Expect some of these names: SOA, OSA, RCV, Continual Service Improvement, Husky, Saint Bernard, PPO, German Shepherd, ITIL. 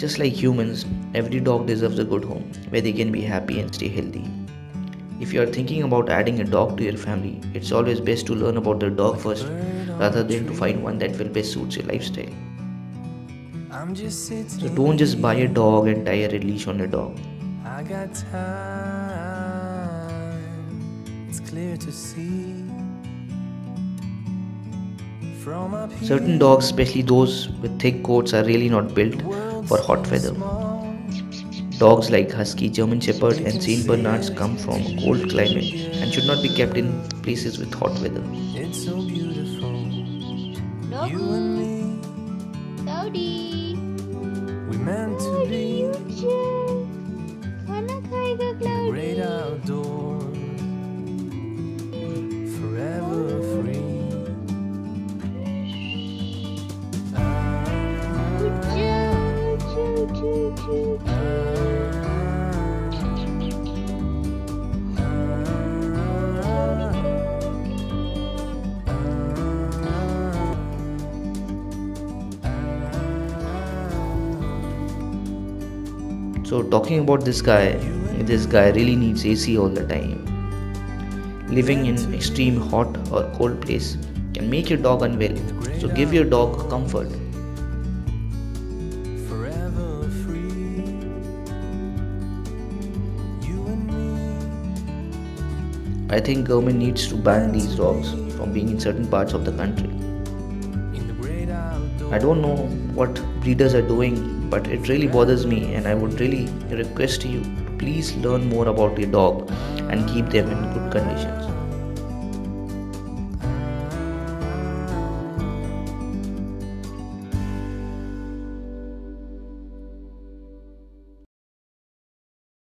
Just like humans, every dog deserves a good home where they can be happy and stay healthy. If you are thinking about adding a dog to your family, it's always best to learn about the dog first rather than to find one that will best suit your lifestyle. So don't just buy a dog and tie a leash on your dog. I got time, it's clear to see. Certain dogs, especially those with thick coats, are really not built for hot weather. Dogs like Husky, German Shepherd and Saint Bernards come from a cold climate and should not be kept in places with hot weather. It's so beautiful, you and me, we meant to be, the great outdoors, forever free. So talking about this guy really needs AC all the time. Living in extreme hot or cold place can make your dog unwell, so give your dog comfort. I think government needs to ban these dogs from being in certain parts of the country. I don't know what breeders are doing, but it really bothers me, and I would really request you to please learn more about your dog and keep them in good conditions.